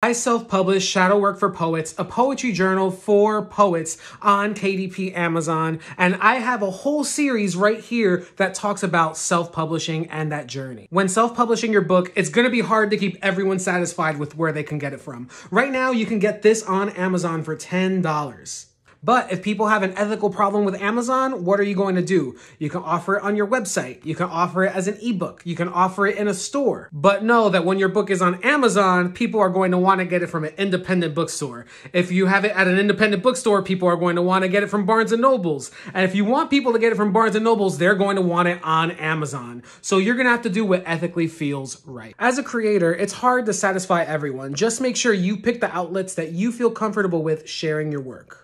I self-published Shadow Work for Poets, a poetry journal for poets on KDP Amazon, and I have a whole series right here that talks about self-publishing and that journey. When self-publishing your book, it's going to be hard to keep everyone satisfied with where they can get it from. Right now, you can get this on Amazon for $10. But if people have an ethical problem with Amazon, what are you going to do? You can offer it on your website. You can offer it as an ebook. You can offer it in a store. But know that when your book is on Amazon, people are going to want to get it from an independent bookstore. If you have it at an independent bookstore, people are going to want to get it from Barnes and Nobles. And if you want people to get it from Barnes and Nobles, they're going to want it on Amazon. So you're going to have to do what ethically feels right. As a creator, it's hard to satisfy everyone. Just make sure you pick the outlets that you feel comfortable with sharing your work.